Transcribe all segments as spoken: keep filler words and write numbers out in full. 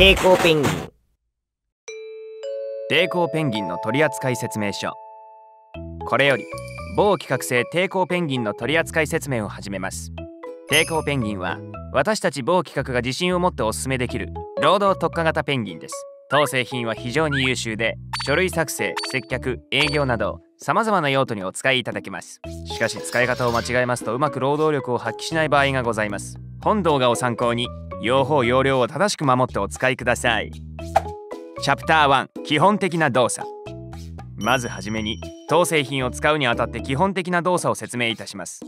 抵抗ペンギン。抵抗ペンギンの取扱説明書。これより某企画性抵抗ペンギンの取扱説明を始めます。抵抗ペンギンは私たち某企画が自信を持っておすすめできる労働特化型ペンギンです。当製品は非常に優秀で、書類作成、接客、営業などさまざまな用途にお使いいただけます。しかし使い方を間違えますとうまく労働力を発揮しない場合がございます。本動画を参考に用法用量を正しく守ってお使いください。チャプターワン、基本的な動作。まずはじめに当製品を使うにあたって基本的な動作を説明いたします。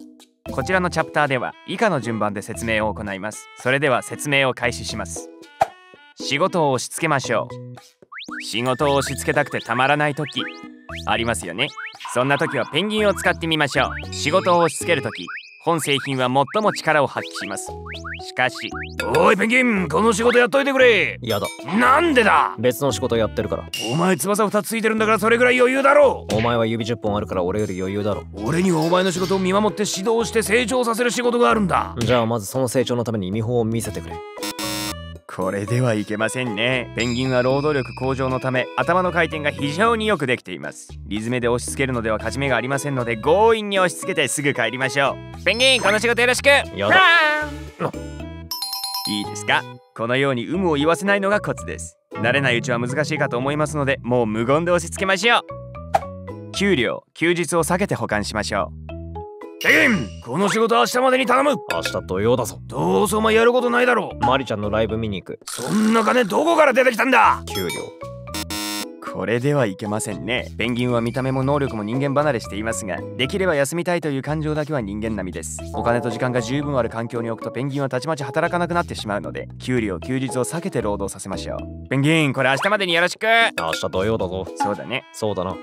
こちらのチャプターでは以下の順番で説明を行います。それでは説明を開始します。仕事を押し付けましょう。仕事を押し付けたくてたまらない時ありますよね。そんな時はペンギンを使ってみましょう。仕事を押し付ける時、本製品は最も力を発揮します。しかし、おいペンギン、この仕事やっといてくれ。やだ。なんでだ。別の仕事やってるから。お前翼ふたつついてるんだからそれぐらい余裕だろ。お前は指じゅっぽんあるから俺より余裕だろ。俺にはお前の仕事を見守って指導して成長させる仕事があるんだ。じゃあまずその成長のために見本を見せてくれ。これではいけませんね。ペンギンは労働力向上のため頭の回転が非常によくできています。リズムで押し付けるのでは勝ち目がありませんので、強引に押し付けてすぐ帰りましょう。ペンギン、この仕事よろしく。やだ。いいですか。このように有無を言わせないのがコツです。慣れないうちは難しいかと思いますので、もう無言で押し付けましょう。給料、休日を避けて保管しましょう。ペンギン、この仕事明日までに頼む。明日土曜だぞ。どうせお前やることないだろう。マリちゃんのライブ見に行く。そんな金どこから出てきたんだ。給料。これではいけませんね。ペンギンは見た目も能力も人間離れしていますが、できれば休みたいという感情だけは人間並みです。お金と時間が十分ある環境に置くとペンギンはたちまち働かなくなってしまうので、給料休日を避けて労働させましょう。ペンギン、これ明日までによろしく。明日土曜だぞ。そうだね。そうだな。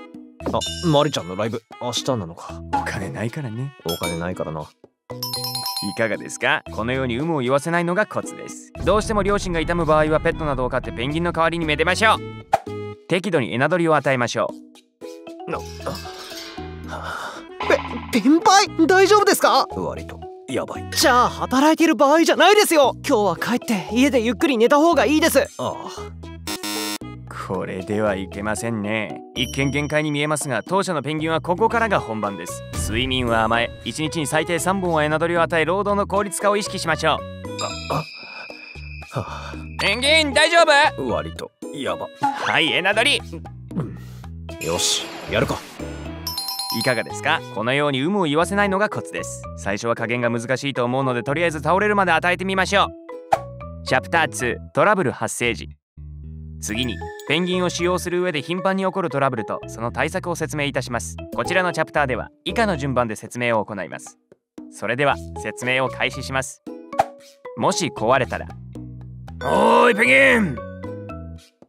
あ、マリちゃんのライブ明日なのか。お金ないからね。お金ないからな。いかがですか。このように有無を言わせないのがコツです。どうしても両親が痛む場合はペットなどを飼ってペンギンの代わりにめでましょう。適度にエナドリを与えましょう。なあ、ペンパイ大丈夫ですか。割とやばい。じゃあ働いてる場合じゃないですよ。今日は帰って家でゆっくり寝た方がいいです。ああ、これではいけませんね。一見限界に見えますが、当社のペンギンはここからが本番です。睡眠は甘え、いちにちに最低さんぼんはエナドリを与え、労働の効率化を意識しましょう。ああ、はあ、ペンギン大丈夫。割とやば。はい、エナドリ、うん、よしやるか。いかがですか。このように有無を言わせないのがコツです。最初は加減が難しいと思うので、とりあえず倒れるまで与えてみましょう。チャプターツー、トラブル発生時。次にペンギンを使用する上で頻繁に起こるトラブルとその対策を説明いたします。こちらのチャプターでは以下の順番で説明を行います。それでは説明を開始します。もし壊れたら。おーいペンギン、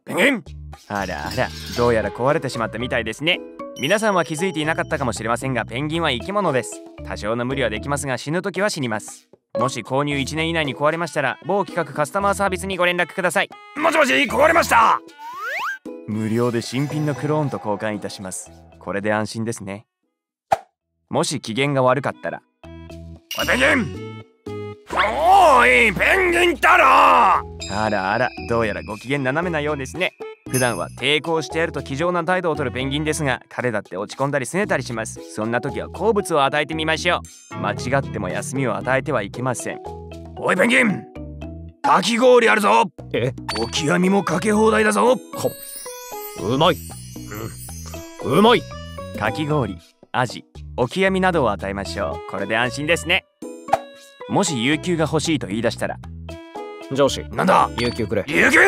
ペンギン。あらあら、どうやら壊れてしまったみたいですね。皆さんは気づいていなかったかもしれませんが、ペンギンは生き物です。多少の無理はできますが、死ぬ時は死にます。もし購入いちねん以内に壊れましたら、某企画カスタマーサービスにご連絡ください。もしもし、壊れました。無料で新品のクローンと交換いたします。これで安心ですね。もし機嫌が悪かったら。おいペンギン、おいペンギン太郎。あらあら、どうやらご機嫌斜めなようですね。普段は抵抗してやると気丈な態度をとるペンギンですが、彼だって落ち込んだりすねたりします。そんな時は好物を与えてみましょう。間違っても休みを与えてはいけません。おいペンギン、かき氷あるぞ。え、お極みもかけ放題だぞ。うまい、うん、うまい。かき氷、アジ、お極みなどを与えましょう。これで安心ですね。もし有給が欲しいと言い出したら。上司、なんだ。有給くれ。有給。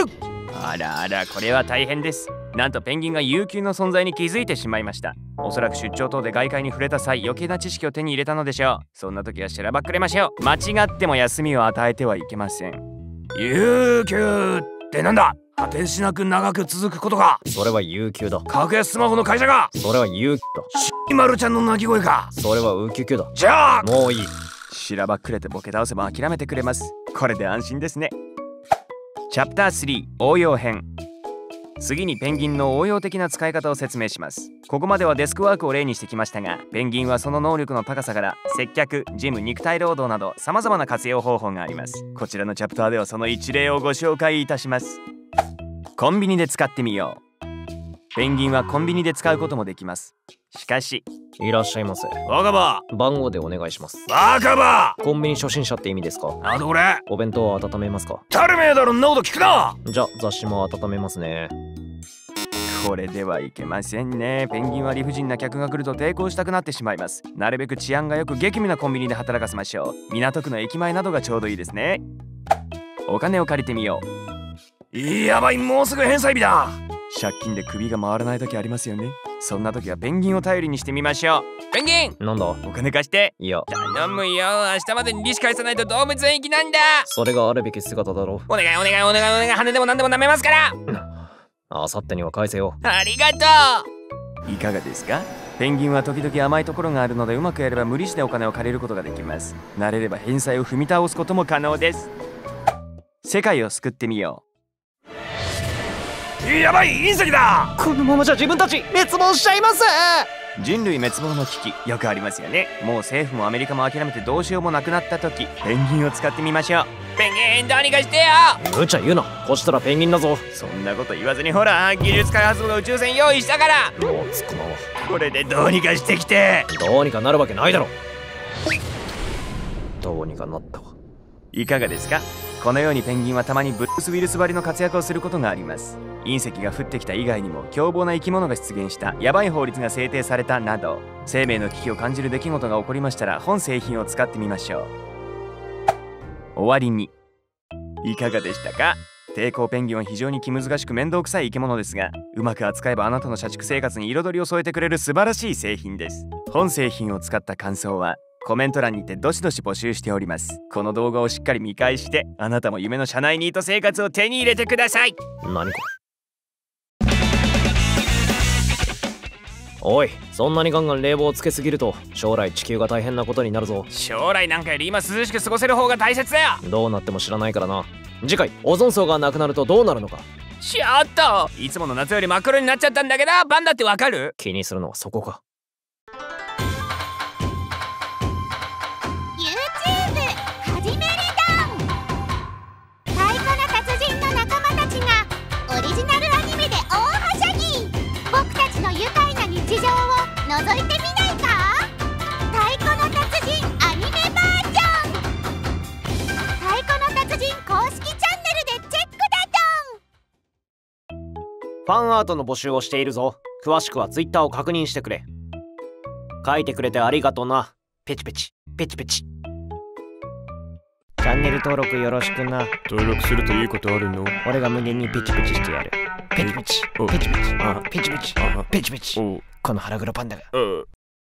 あらあら、これは大変です。なんとペンギンが有給の存在に気づいてしまいました。おそらく出張等で外界に触れた際、余計な知識を手に入れたのでしょう。そんな時はしらばっくれましょう。間違っても休みを与えてはいけません。有給ってなんだ。果てしなく長く続くことか。それは有給だ。格安スマホの会社か。それは有給だ。しーまるちゃんの鳴き声か。それはウキュキュだ。じゃあもういい。しらばっくれてボケ倒せば諦めてくれます。これで安心ですね。チャプタースリー、応用編。次にペンギンの応用的な使い方を説明します。ここまではデスクワークを例にしてきましたが、ペンギンはその能力の高さから接客、事務、肉体労働など様々な活用方法があります。こちらのチャプターではその一例をご紹介いたします。コンビニで使ってみよう。ペンギンはコンビニで使うこともできます。しかし、いらっしゃいませ。若葉、番号でお願いします。若葉、コンビニ初心者って意味ですか？あの俺、お弁当は温めますか？たるめえだろ、んなこと聞くな。じゃ、雑誌も温めますね。これではいけませんね。ペンギンは理不尽な客が来ると抵抗したくなってしまいます。なるべく治安がよく激務なコンビニで働かせましょう。港区の駅前などがちょうどいいですね。お金を借りてみよう。やばい、もうすぐ返済日だ。借金で首が回らない時ありますよね。そんな時はペンギンを頼りにしてみましょう。ペンギン、なんだ？お金貸して。いや、頼むよ、明日までに利子返さないと動物園行きなんだ。それがあるべき姿だろう。お願いお願いお願いお願い、羽でも何でも舐めますから。あさってには返せよ。ありがとう。いかがですか？ペンギンは時々甘いところがあるので、うまくやれば無理してお金を借りることができます。慣れれば返済を踏み倒すことも可能です。世界を救ってみよう。やばい、隕石だ。このままじゃ自分たち滅亡しちゃいます。人類滅亡の危機、よくありますよね。もう政府もアメリカも諦めてどうしようもなくなった時、ペンギンを使ってみましょう。ペンギン、どうにかしてよ。むちゃ言うな、こしたらペンギンだぞ。そんなこと言わずに、ほら、技術開発部が宇宙船用意したから。もう突っ込まんわ。これでどうにかしてきて。どうにかなるわけないだろ。どうにかなったわ。いかがですか？このようにペンギンはたまにブルース・ウィルスばりの活躍をすることがあります。隕石が降ってきた以外にも、凶暴な生き物が出現した、やばい法律が制定されたなど、生命の危機を感じる出来事が起こりましたら、本製品を使ってみましょう。終わりに、いかがでしたか？抵抗ペンギンは非常に気難しく面倒くさい生き物ですが、うまく扱えばあなたの社畜生活に彩りを添えてくれる素晴らしい製品です。本製品を使った感想はコメント欄にてどしどし募集しております。この動画をしっかり見返して、あなたも夢の社内ニート生活を手に入れてください。何これ？おい、そんなにガンガン冷房をつけすぎると、将来地球が大変なことになるぞ。将来なんかより今涼しく過ごせる方が大切だよ。どうなっても知らないからな。次回、オゾン層がなくなるとどうなるのか。ちょっと、いつもの夏より真っ黒になっちゃったんだけど、パンダってわかる？気にするのはそこか。覗いてみないか？太鼓の達人アニメバージョン。太鼓の達人公式チャンネルでチェックだドン。ファンアートの募集をしているぞ。詳しくはツイッターを確認してくれ。書いてくれてありがとな。ペチペチペチペチ。チャンネル登録よろしくな。登録するということあるの？俺が無限にペチペチしてやる。ペチペチペチペチペチペチペチペチ。この腹黒パンダが。